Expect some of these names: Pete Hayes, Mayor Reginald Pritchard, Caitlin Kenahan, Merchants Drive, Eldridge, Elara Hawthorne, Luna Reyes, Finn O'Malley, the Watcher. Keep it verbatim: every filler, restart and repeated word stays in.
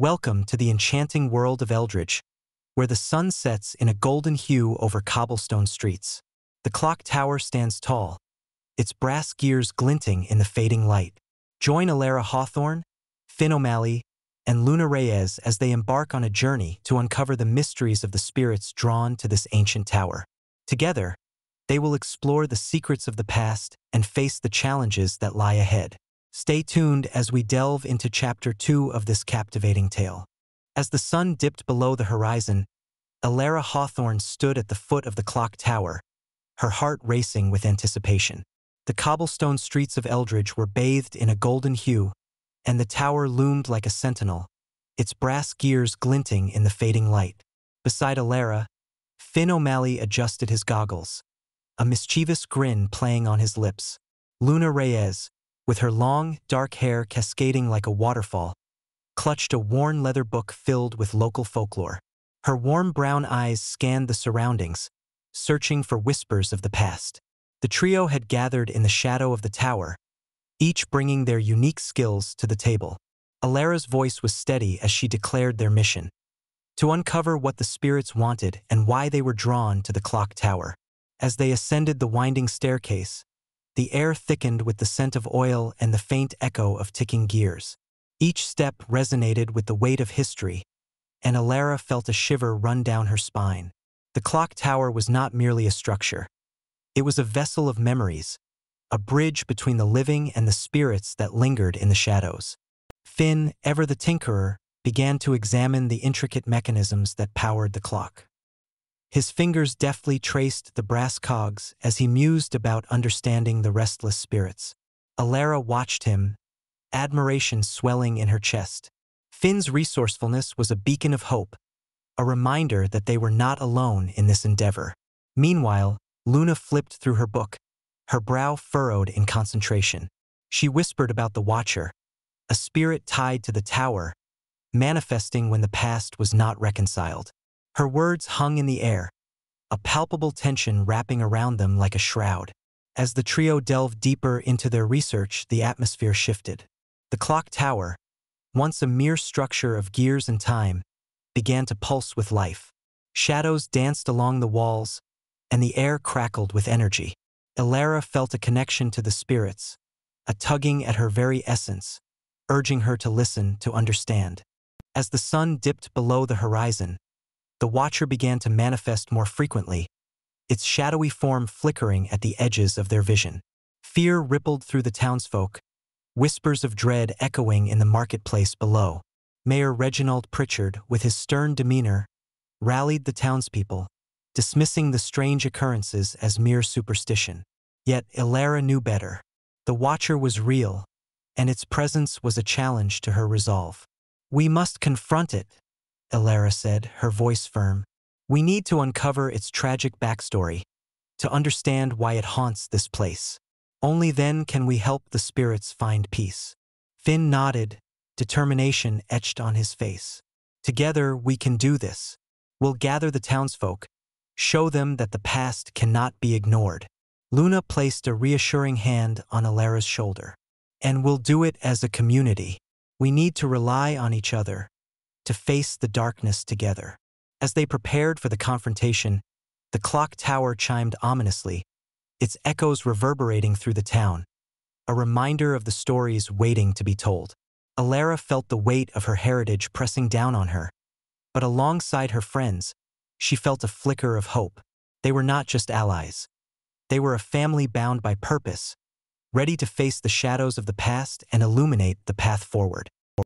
Welcome to the enchanting world of Eldridge, where the sun sets in a golden hue over cobblestone streets. The clock tower stands tall, its brass gears glinting in the fading light. Join Elara Hawthorne, Finn O'Malley, and Luna Reyes as they embark on a journey to uncover the mysteries of the spirits drawn to this ancient tower. Together, they will explore the secrets of the past and face the challenges that lie ahead. Stay tuned as we delve into Chapter two of this captivating tale. As the sun dipped below the horizon, Elara Hawthorne stood at the foot of the clock tower, her heart racing with anticipation. The cobblestone streets of Eldridge were bathed in a golden hue, and the tower loomed like a sentinel, its brass gears glinting in the fading light. Beside Elara, Finn O'Malley adjusted his goggles, a mischievous grin playing on his lips. Luna Reyes, with her long, dark hair cascading like a waterfall, clutched a worn leather book filled with local folklore. Her warm brown eyes scanned the surroundings, searching for whispers of the past. The trio had gathered in the shadow of the tower, each bringing their unique skills to the table. Elara's voice was steady as she declared their mission: to uncover what the spirits wanted and why they were drawn to the clock tower. As they ascended the winding staircase, the air thickened with the scent of oil and the faint echo of ticking gears. Each step resonated with the weight of history, and Elara felt a shiver run down her spine. The clock tower was not merely a structure. It was a vessel of memories, a bridge between the living and the spirits that lingered in the shadows. Finn, ever the tinkerer, began to examine the intricate mechanisms that powered the clock. His fingers deftly traced the brass cogs as he mused about understanding the restless spirits. Elara watched him, admiration swelling in her chest. Finn's resourcefulness was a beacon of hope, a reminder that they were not alone in this endeavor. Meanwhile, Luna flipped through her book, her brow furrowed in concentration. She whispered about the Watcher, a spirit tied to the tower, manifesting when the past was not reconciled. Her words hung in the air, a palpable tension wrapping around them like a shroud. As the trio delved deeper into their research, the atmosphere shifted. The clock tower, once a mere structure of gears and time, began to pulse with life. Shadows danced along the walls, and the air crackled with energy. Elara felt a connection to the spirits, a tugging at her very essence, urging her to listen, to understand. As the sun dipped below the horizon, the Watcher began to manifest more frequently, its shadowy form flickering at the edges of their vision. Fear rippled through the townsfolk, whispers of dread echoing in the marketplace below. Mayor Reginald Pritchard, with his stern demeanor, rallied the townspeople, dismissing the strange occurrences as mere superstition. Yet Elara knew better. The Watcher was real, and its presence was a challenge to her resolve. "We must confront it," Elara said, her voice firm. "We need to uncover its tragic backstory, to understand why it haunts this place. Only then can we help the spirits find peace." Finn nodded, determination etched on his face. "Together we can do this. We'll gather the townsfolk, show them that the past cannot be ignored." Luna placed a reassuring hand on Elara's shoulder. "And we'll do it as a community. We need to rely on each other, to face the darkness together." As they prepared for the confrontation, the clock tower chimed ominously, its echoes reverberating through the town, a reminder of the stories waiting to be told. Elara felt the weight of her heritage pressing down on her, but alongside her friends, she felt a flicker of hope. They were not just allies. They were a family bound by purpose, ready to face the shadows of the past and illuminate the path forward.